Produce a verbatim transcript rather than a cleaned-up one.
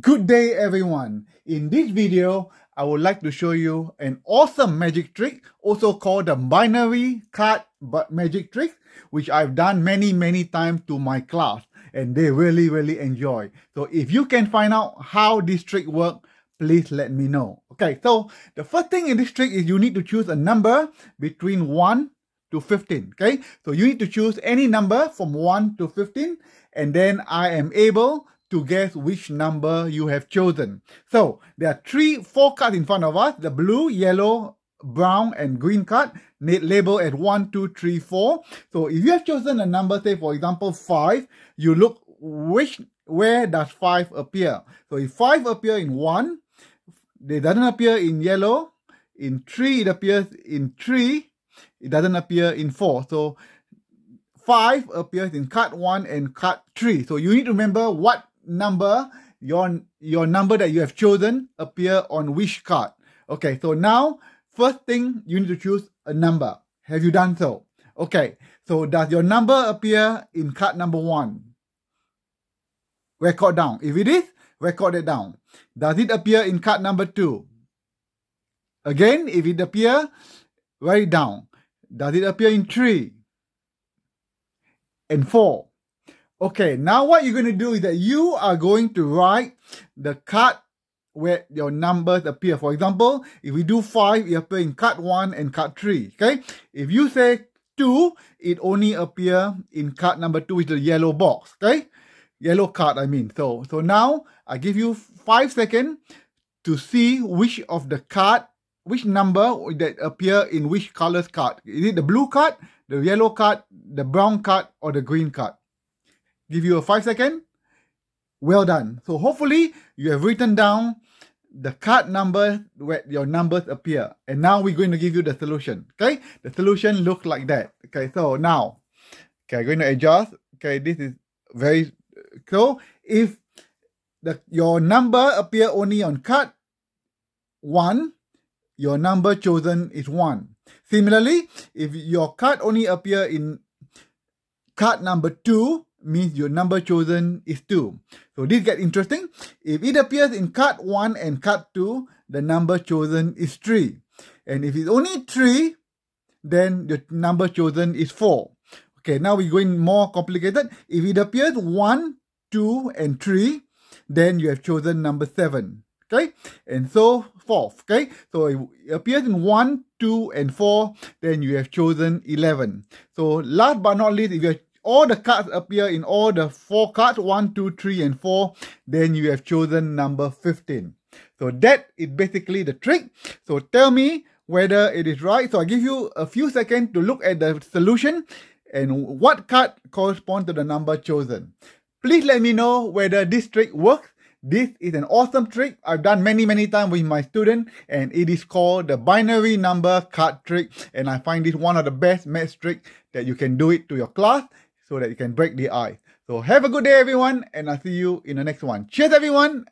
Good day everyone. In this video, I would like to show you an awesome magic trick, also called the binary card magic trick, which I've done many many times to my class and they really really enjoy. So if you can find out how this trick works, please let me know. Okay, so the first thing in this trick is you need to choose a number between one to fifteen. Okay, so you need to choose any number from one to fifteen and then I am able to guess which number you have chosen. So there are three, four cards in front of us, the blue, yellow, brown and green card, labeled at one, two, three, four. So if you have chosen a number, say for example five, you look which where does five appear. So if five appear in one, it doesn't appear in yellow, in three it appears in three, it doesn't appear in four. So five appears in card one and card three. So you need to remember what number your your number that you have chosen appear on which card. Okay, so now first thing, you need to choose a number. Have you done so? Okay, so does your number appear in card number one? Record down. If it is, record it down. Does it appear in card number two? Again, if it appear, write it down. Does it appear in three and four? Okay, now what you're going to do is that you are going to write the card where your numbers appear. For example, if we do five, it appears in card one and card three. Okay, if you say two, it only appears in card number two, which is the yellow box. Okay, yellow card, I mean. So, so now I give you five seconds to see which of the card, which number that appear in which colors card. Is it the blue card, the yellow card, the brown card, or the green card? Give you a five second. Well done. So hopefully you have written down the card number where your numbers appear. And now we're going to give you the solution. Okay, the solution looks like that. Okay, so now, okay, I'm going to adjust. Okay, this is very so. If the your number appear only on card one, your number chosen is one. Similarly, if your card only appear in card number two, means your number chosen is two. So this gets interesting. If it appears in card one and card two, the number chosen is three. And if it's only three, then the number chosen is four. Okay, now we're going more complicated. If it appears one, two, and three, then you have chosen number seven. Okay, and so forth. Okay, so if it appears in one, two, and four, then you have chosen eleven. So last but not least, if you have all the cards appear in all the four cards, one, two, three, and four, then you have chosen number fifteen. So that is basically the trick. So tell me whether it is right. So I give you a few seconds to look at the solution and what card corresponds to the number chosen. Please let me know whether this trick works. This is an awesome trick I've done many many times with my students, and it is called the binary number card trick, and I find this one of the best math trick that you can do it to your class, so that you can break the ice. So have a good day everyone, and I'll see you in the next one. Cheers everyone,